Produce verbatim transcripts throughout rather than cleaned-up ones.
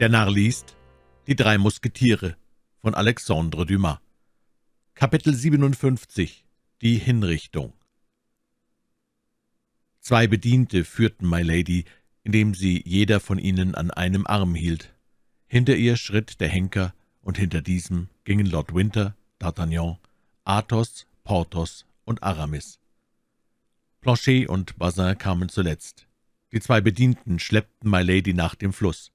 Der Narr liest Die drei Musketiere von Alexandre Dumas. Kapitel siebenundfünfzig Die Hinrichtung. Zwei Bediente führten My Lady, indem sie jeder von ihnen an einem Arm hielt. Hinter ihr schritt der Henker, und hinter diesem gingen Lord Winter, D'Artagnan, Athos, Porthos und Aramis. Planchet und Bazin kamen zuletzt. Die zwei Bedienten schleppten My Lady nach dem Fluss.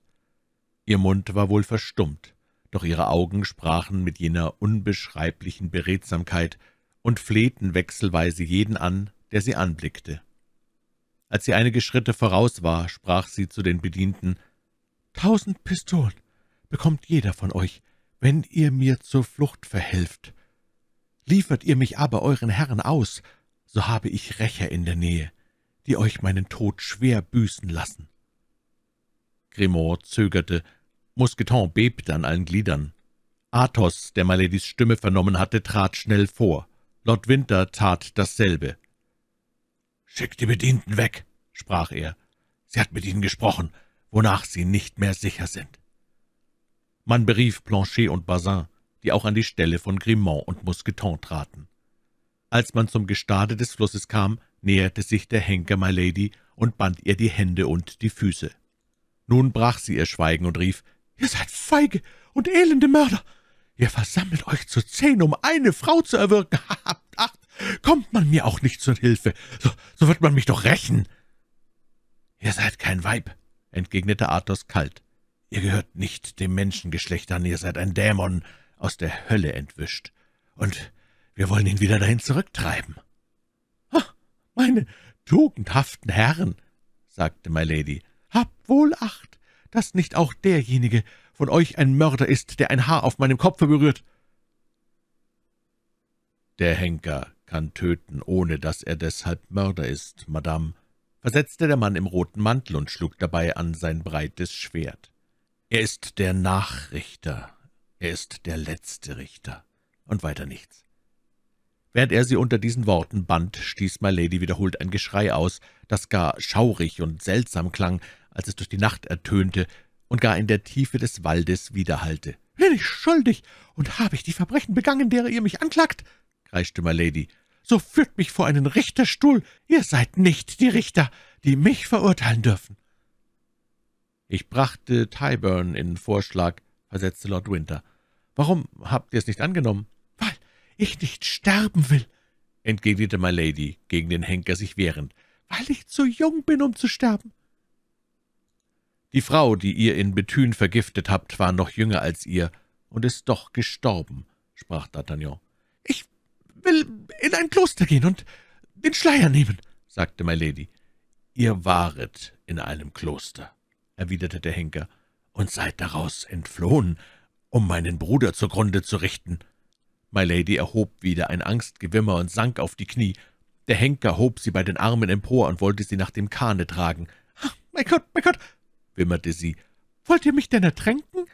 Ihr Mund war wohl verstummt, doch ihre Augen sprachen mit jener unbeschreiblichen Beredsamkeit und flehten wechselweise jeden an, der sie anblickte. Als sie einige Schritte voraus war, sprach sie zu den Bedienten, »Tausend Pistolen bekommt jeder von euch, wenn ihr mir zur Flucht verhelft. Liefert ihr mich aber euren Herren aus, so habe ich Rächer in der Nähe, die euch meinen Tod schwer büßen lassen.« Grimaud zögerte, Mousqueton bebte an allen Gliedern. Athos, der Miladies Stimme vernommen hatte, trat schnell vor. Lord Winter tat dasselbe. »Schickt die Bedienten weg«, sprach er. »Sie hat mit ihnen gesprochen, wonach sie nicht mehr sicher sind.« Man berief Planchet und Bazin, die auch an die Stelle von Grimaud und Mousqueton traten. Als man zum Gestade des Flusses kam, näherte sich der Henker My Lady und band ihr die Hände und die Füße. Nun brach sie ihr Schweigen und rief, »Ihr seid feige und elende Mörder! Ihr versammelt euch zu zehn, um eine Frau zu erwürgen! Habt Acht! Kommt man mir auch nicht zur Hilfe! So, so wird man mich doch rächen!« »Ihr seid kein Weib«, entgegnete Athos kalt. »Ihr gehört nicht dem Menschengeschlecht an, ihr seid ein Dämon, aus der Hölle entwischt, und wir wollen ihn wieder dahin zurücktreiben.« »Ach, meine tugendhaften Herren«, sagte My Lady, »habt wohl Acht, dass nicht auch derjenige von euch ein Mörder ist, der ein Haar auf meinem Kopfe berührt.« »Der Henker kann töten, ohne dass er deshalb Mörder ist, Madame«, versetzte der Mann im roten Mantel und schlug dabei an sein breites Schwert. »Er ist der Nachrichter, er ist der letzte Richter«, und weiter nichts. Während er sie unter diesen Worten band, stieß My Lady wiederholt ein Geschrei aus, das gar schaurig und seltsam klang, als es durch die Nacht ertönte und gar in der Tiefe des Waldes widerhallte. »Bin ich schuldig, und habe ich die Verbrechen begangen, derer ihr mich anklagt?« kreischte My Lady. »So führt mich vor einen Richterstuhl. Ihr seid nicht die Richter, die mich verurteilen dürfen.« »Ich brachte Tyburn in Vorschlag«, versetzte Lord Winter. »Warum habt ihr es nicht angenommen?« »Weil ich nicht sterben will«, entgegnete My Lady, gegen den Henker sich wehrend, »weil ich zu jung bin, um zu sterben.« Die Frau, die ihr in Bethune vergiftet habt, war noch jünger als ihr und ist doch gestorben, sprach D'Artagnan. »Ich will in ein Kloster gehen und den Schleier nehmen«, sagte My Lady. »Ihr waret in einem Kloster«, erwiderte der Henker, »und seid daraus entflohen, um meinen Bruder zugrunde zu richten.« My Lady erhob wieder ein Angstgewimmer und sank auf die Knie. Der Henker hob sie bei den Armen empor und wollte sie nach dem Kahne tragen. »Ach, mein Gott, mein Gott«, wimmerte sie, »wollt ihr mich denn ertränken?«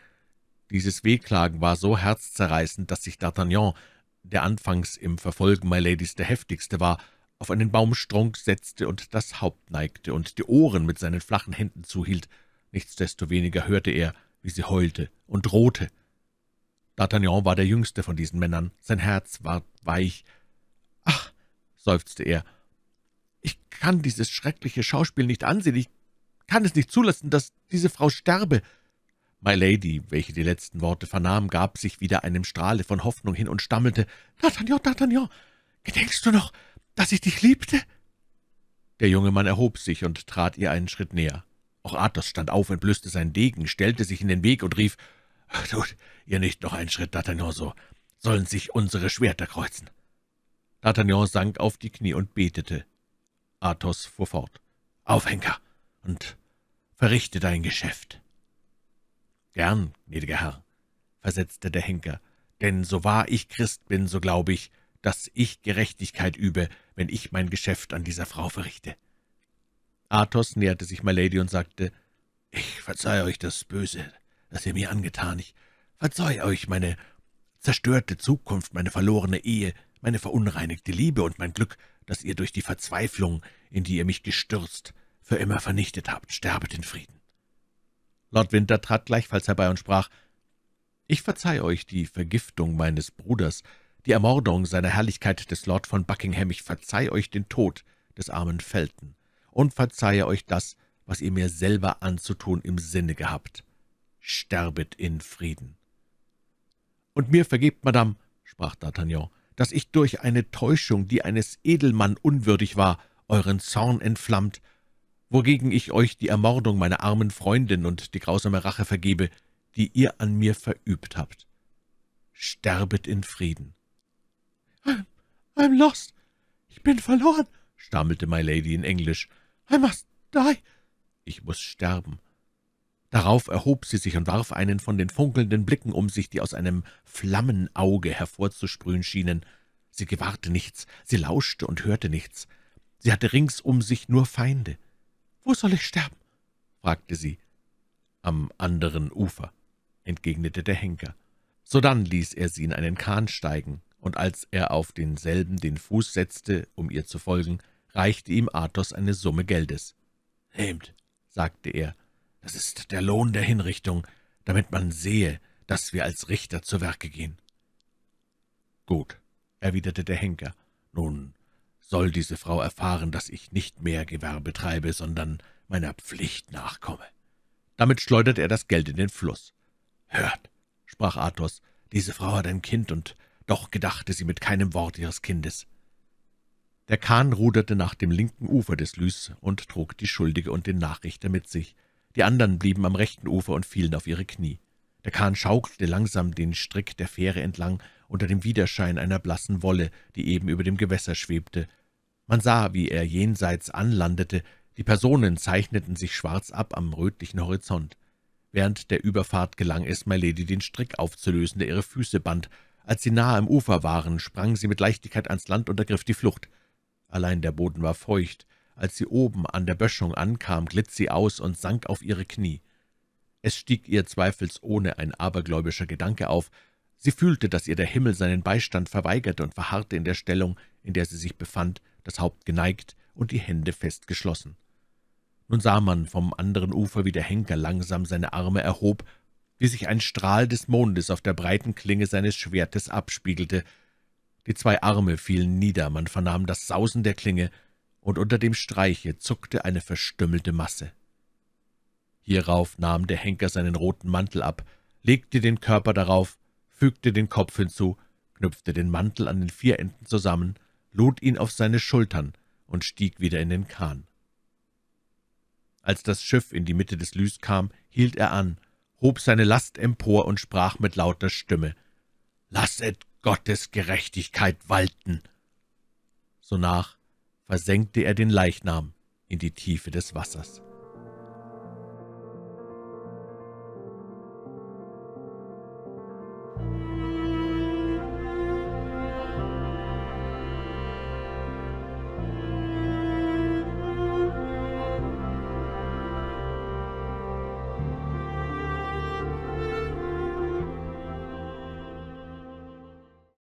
Dieses Wehklagen war so herzzerreißend, dass sich D'Artagnan, der anfangs im Verfolgen My Ladys der heftigste war, auf einen Baumstrunk setzte und das Haupt neigte und die Ohren mit seinen flachen Händen zuhielt. Nichtsdestoweniger hörte er, wie sie heulte und drohte. D'Artagnan war der jüngste von diesen Männern, sein Herz ward weich. »Ach«, seufzte er, »ich kann dieses schreckliche Schauspiel nicht ansehen, ich kann es nicht zulassen, dass diese Frau sterbe.« My Lady, welche die letzten Worte vernahm, gab sich wieder einem Strahle von Hoffnung hin und stammelte, »D'Artagnan, D'Artagnan, gedenkst du noch, dass ich dich liebte?« Der junge Mann erhob sich und trat ihr einen Schritt näher. Auch Athos stand auf, entblößte seinen Degen, stellte sich in den Weg und rief, »Tut ihr nicht noch einen Schritt, D'Artagnan, so sollen sich unsere Schwerter kreuzen.« D'Artagnan sank auf die Knie und betete. Athos fuhr fort, »Auf, Henker, und verrichte dein Geschäft.« »Gern, gnädiger Herr«, versetzte der Henker, »denn so wahr ich Christ bin, so glaube ich, dass ich Gerechtigkeit übe, wenn ich mein Geschäft an dieser Frau verrichte.« Athos näherte sich My Lady und sagte, »Ich verzeihe euch das Böse, das ihr mir angetan. Ich verzeihe euch meine zerstörte Zukunft, meine verlorene Ehe, meine verunreinigte Liebe und mein Glück, das ihr durch die Verzweiflung, in die ihr mich gestürzt, für immer vernichtet habt. Sterbet in Frieden.« Lord Winter trat gleichfalls herbei und sprach, »Ich verzeih euch die Vergiftung meines Bruders, die Ermordung seiner Herrlichkeit des Lord von Buckingham, ich verzeih euch den Tod des armen Felten und verzeihe euch das, was ihr mir selber anzutun im Sinne gehabt. Sterbet in Frieden.« »Und mir vergebt, Madame«, sprach D'Artagnan, »dass ich durch eine Täuschung, die eines Edelmann unwürdig war, euren Zorn entflammt, wogegen ich euch die Ermordung meiner armen Freundin und die grausame Rache vergebe, die ihr an mir verübt habt. Sterbet in Frieden.« »I'm, I'm lost. Ich bin verloren«, stammelte my Lady in Englisch. »I must die.« »Ich muß sterben.« Darauf erhob sie sich und warf einen von den funkelnden Blicken um sich, die aus einem Flammenauge hervorzusprühen schienen. Sie gewahrte nichts, sie lauschte und hörte nichts. Sie hatte rings um sich nur Feinde. »Wo soll ich sterben?« fragte sie. »Am anderen Ufer«, entgegnete der Henker. Sodann ließ er sie in einen Kahn steigen, und als er auf denselben den Fuß setzte, um ihr zu folgen, reichte ihm Athos eine Summe Geldes. »Nehmt«, sagte er, »das ist der Lohn der Hinrichtung, damit man sehe, dass wir als Richter zu Werke gehen.« »Gut«, erwiderte der Henker, »nun soll diese Frau erfahren, dass ich nicht mehr Gewerbe treibe, sondern meiner Pflicht nachkomme.« Damit schleuderte er das Geld in den Fluss. »Hört«, sprach Athos, »diese Frau hat ein Kind, und doch gedachte sie mit keinem Wort ihres Kindes.« Der Kahn ruderte nach dem linken Ufer des Lys und trug die Schuldige und den Nachrichter mit sich. Die anderen blieben am rechten Ufer und fielen auf ihre Knie. Der Kahn schaukelte langsam den Strick der Fähre entlang, unter dem Widerschein einer blassen Wolle, die eben über dem Gewässer schwebte. Man sah, wie er jenseits anlandete, die Personen zeichneten sich schwarz ab am rötlichen Horizont. Während der Überfahrt gelang es my Lady, den Strick aufzulösen, der ihre Füße band. Als sie nahe am Ufer waren, sprang sie mit Leichtigkeit ans Land und ergriff die Flucht. Allein der Boden war feucht. Als sie oben an der Böschung ankam, glitt sie aus und sank auf ihre Knie. Es stieg ihr zweifelsohne ein abergläubischer Gedanke auf. Sie fühlte, dass ihr der Himmel seinen Beistand verweigerte und verharrte in der Stellung, in der sie sich befand, das Haupt geneigt und die Hände fest geschlossen. Nun sah man vom anderen Ufer, wie der Henker langsam seine Arme erhob, wie sich ein Strahl des Mondes auf der breiten Klinge seines Schwertes abspiegelte. Die zwei Arme fielen nieder, man vernahm das Sausen der Klinge, und unter dem Streiche zuckte eine verstümmelte Masse. Hierauf nahm der Henker seinen roten Mantel ab, legte den Körper darauf, fügte den Kopf hinzu, knüpfte den Mantel an den vier Enden zusammen, lud ihn auf seine Schultern und stieg wieder in den Kahn. Als das Schiff in die Mitte des Lys kam, hielt er an, hob seine Last empor und sprach mit lauter Stimme, »Lasset Gottes Gerechtigkeit walten!« Sonach versenkte er den Leichnam in die Tiefe des Wassers.